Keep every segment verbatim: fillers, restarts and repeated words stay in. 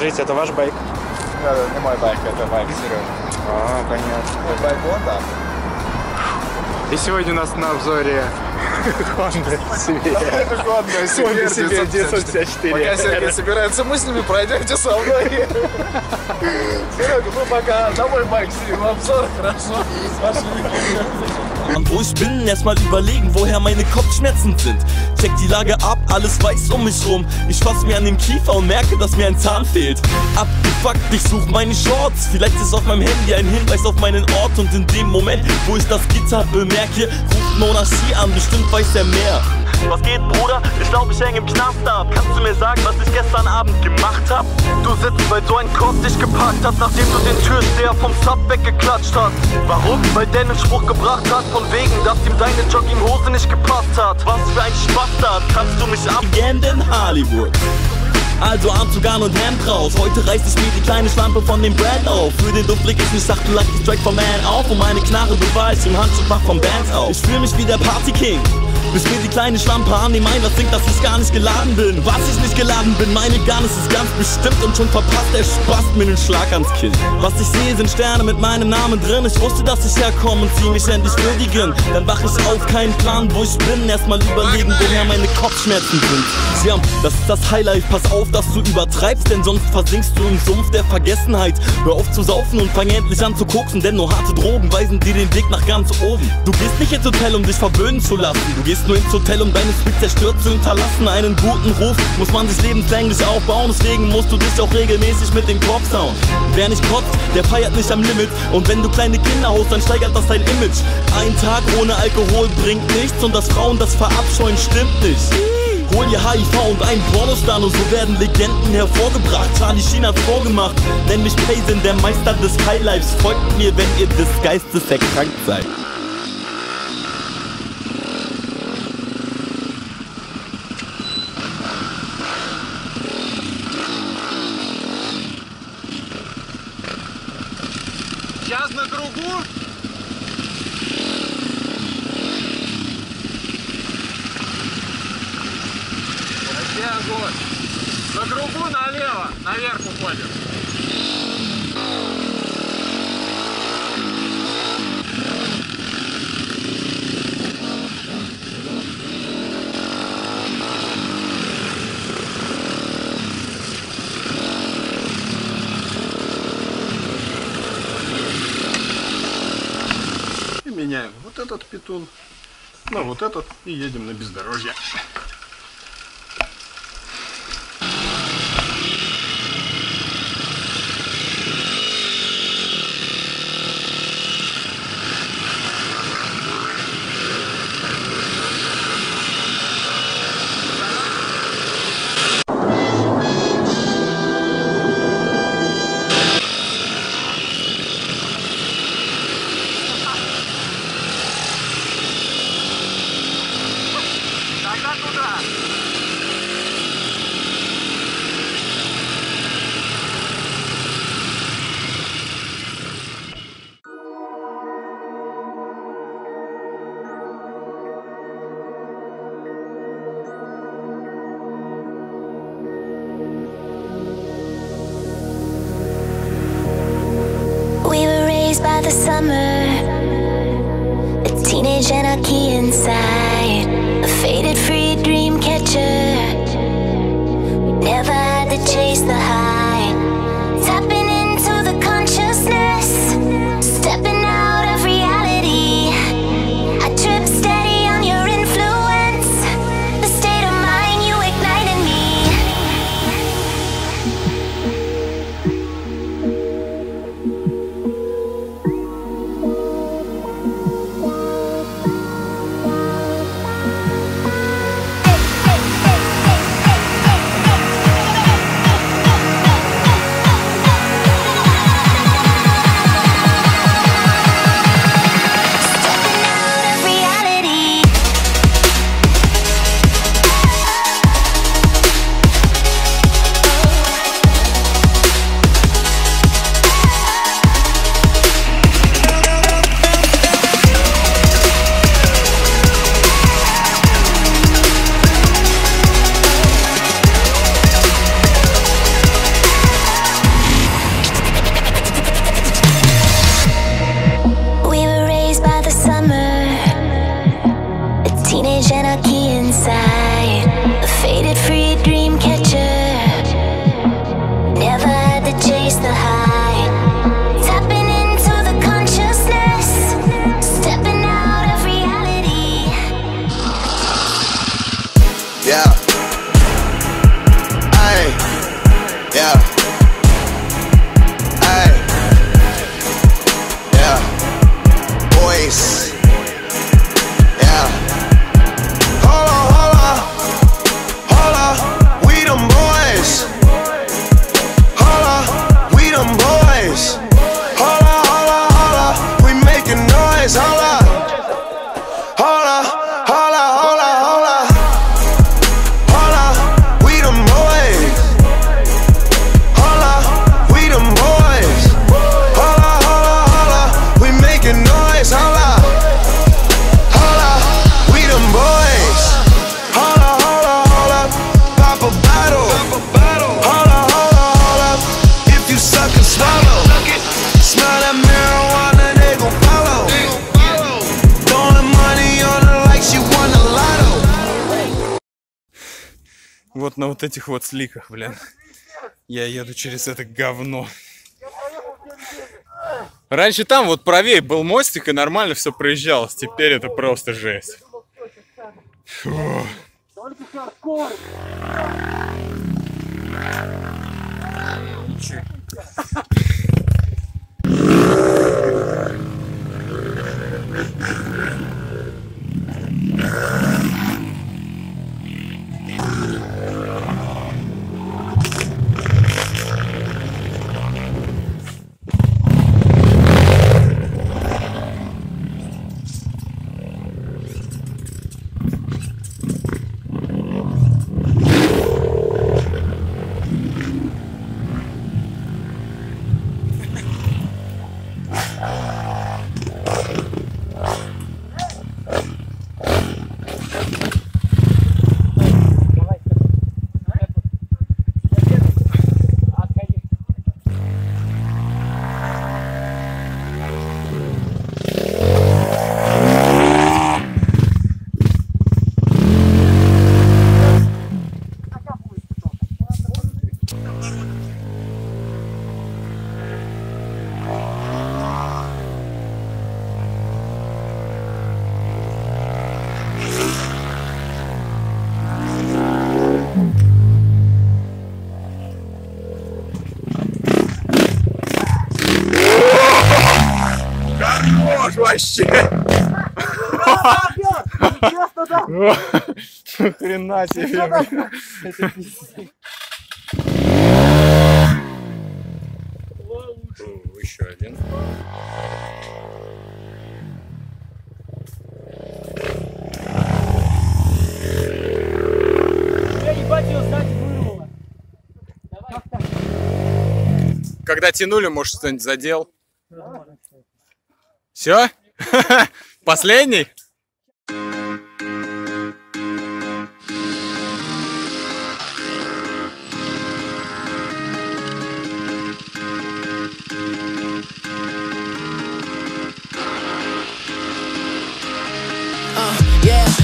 Скажите, это ваш байк? Да, это не мой байк, это байк Сережи. А, понятно. Мой байк Хонда. И сегодня у нас на обзоре Хонда Север. Сегодня Север девятьсот шестьдесят четыре. Пока Сергей собирается мыслями, пройдемте со мной. Серега, ну пока на мой байк Серега в обзор, хорошо. Und wo ich bin, erstmal überlegen, woher meine Kopfschmerzen sind. Check die Lage ab, alles weiß um mich rum. Ich fass mir an den Kiefer und merke, dass mir ein Zahn fehlt. Abgefuckt, ich such meine Shorts. Vielleicht ist auf meinem Handy ein Hinweis auf meinen Ort. Und in dem Moment, wo ich das Gitter bemerke, ruft Monarchie an, bestimmt weiß er mehr. Was geht, Bruder? Ich glaub, ich häng im Knast ab. Kannst du mir sagen, was ich gestern Abend gemacht hab? Du sitzt, weil so ein Kopf dich gepackt hat, nachdem du den Türsteher vom Sub weggeklatscht hast. Warum? Weil Dan einen Spruch gebracht hat, von wegen, dass ihm deine Jogginghose nicht gepasst hat. Was für ein Spastard, kannst du mich abgeben in Hollywood? Also Arm zu Garn und Hemd raus. Heute reißt ich mir die kleine Schlampe von dem Brand auf. Für den Duft leg ich mich sachte Lucky Strike vom Man auf. Und meine Knarre beweist im Handschuh macht vom Bands auf. Ich fühl mich wie der Party King, bis mir die kleine Schlampe annehmen ein, was denkt, dass ich gar nicht geladen bin. Was ich nicht geladen bin, meine Garnis ist ganz bestimmt. Und schon verpasst der Spast mir den Schlag ans Kinn. Was ich sehe, sind Sterne mit meinem Namen drin. Ich wusste, dass ich herkomme und zieh mich endlich würdigen. Dann wach ich auf, keinen Plan, wo ich bin. Erstmal überlegen, woher meine Kopfschmerzen sind. Sie haben, das ist das Highlife, pass auf, dass du übertreibst, denn sonst versinkst du im Sumpf der Vergessenheit. Hör auf zu saufen und fang endlich an zu koksen, denn nur harte Drogen weisen dir den Weg nach ganz oben. Du gehst nicht ins Hotel, um dich verwöhnen zu lassen. Du gehst nur ins Hotel, um deine Spitze zerstört zu hinterlassen. Einen guten Ruf muss man sich lebenslänglich aufbauen, deswegen musst du dich auch regelmäßig mit dem Kopf hauen. Wer nicht kotzt, der feiert nicht am Limit. Und wenn du kleine Kinder haust, dann steigert das dein Image. Ein Tag ohne Alkohol bringt nichts und dass Frauen das verabscheuen, stimmt nicht. Hol dir H I V und einen Pornostar, und so werden Legenden hervorgebracht. Charlie Sheen hat's vorgemacht, nenn mich Peyzin, der Meister des Highlifes. Folgt mir, wenn ihr des Geistes erkrankt seid. Сейчас на кругу. На кругу налево, наверх уходим. И меняем вот этот питун на вот этот и едем на бездорожье. By the summer, a teenage anarchy inside, a faded free dream catcher. We never had to chase the high, tapping into the consciousness, stepping out of reality. I trip steady on your influence, the state of mind you ignite in me. Hey! Вот на вот этих вот сликах, блин. Я еду через это говно. Раньше там вот правее был мостик и нормально все проезжалось. Теперь это просто жесть. Фу. Вообще! Хрена себе! Еще один. Когда тянули, может, что-нибудь задел? Все? Последний?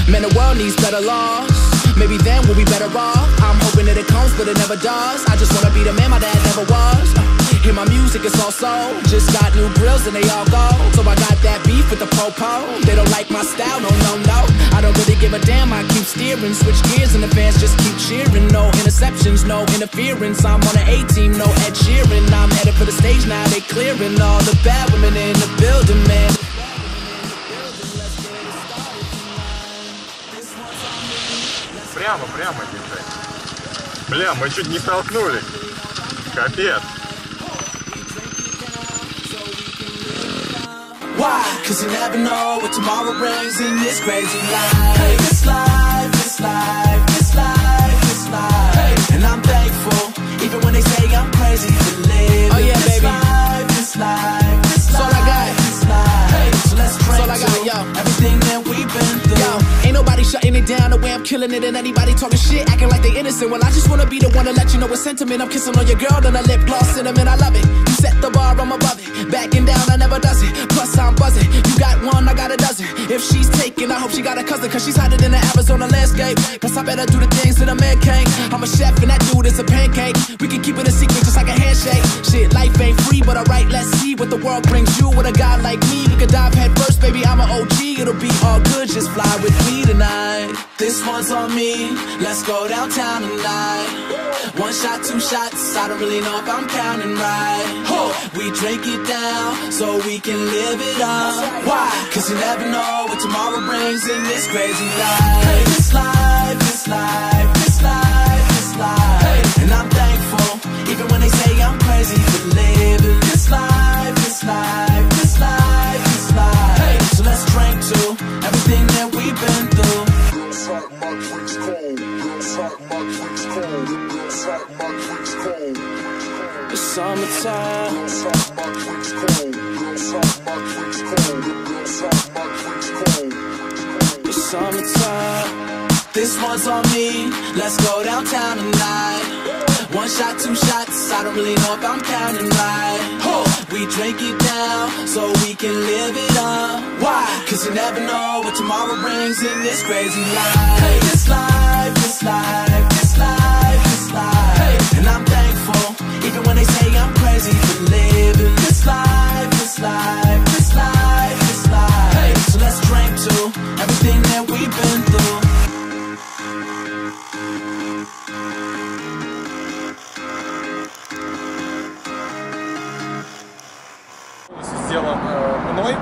Man, the world needs better laws. Maybe then we'll be better off. I'm hoping that it comes, but it never does. I just wanna be the man my dad never was. Hear my music, it's all soul. Just got new grills and they all go. So I got that beef with the po-po. They don't like my style, no, no, no. I don't really give a damn, I keep steering. Switch gears and the fans just keep cheering. No interceptions, no interference. I'm on an A-team, no Ed Sheeran. I'm headed for the stage now, they clearing all the bad women in the building, man. Прямо, прямо, держи. Бля, мы чуть не столкнулись. Капец. Why? Cause you never know what tomorrow brings in this crazy life. Hey, this life, this life, this life, this life. Hey, and I'm thankful, even when they say I'm crazy to live. Oh yeah, this baby. Life, this life, this life, all I got. This life. Hey, so let's pray all I got, yo. Everything that we've been through. Yo, ain't nobody shutting it down the way I'm killing it, and anybody talking shit acting like they innocent. Well, I just wanna be the one to let you know what sentiment. I'm kissing on your girl and a lip gloss cinnamon. I love it. You set the bar, I'm above it. Backing down, I never does it. I'm buzzing, you got one, I got a dozen. If she's taken, I hope she got a cousin, cause she's hotter than the Arizona landscape. Plus I better do the things that a man can't. I'm a chef and that dude is a pancake. We can keep it a secret just like a handshake. Shit, life ain't free, but alright, let's see what the world brings you. With a guy like me, we could dive head first, baby, I'm an O G. It'll be all good, just fly with me tonight. This one's on me, let's go downtown tonight. One shot, two shots, I don't really know if I'm counting right. We drink it down, so we can live it. Why? Cause you never know what tomorrow brings in this crazy life. Hey, this life, this life, this life, this life. Hey, and I'm thankful, even when they say I'm crazy for living. This life, this life, this life, this life. Hey, so let's drink to everything that we've been through. Girls like my drinks cold. Girls like my drinks cold. Girls like my drinks cold. It's summertime. Girls like my drinks cold. It's summertime. This one's on me. Let's go downtown tonight. One shot, two shots. I don't really know if I'm counting right. We drink it down so we can live it up. Why? Cause you never know what tomorrow brings in this crazy life. Hey, this life, this life, this life. even when they say I'm crazy for living this life, this life, this life, this life. Hey, so let's drink to everything that we've been through. Сделан мной.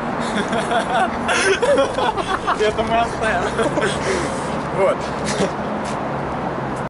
Это мы оставим. Вот.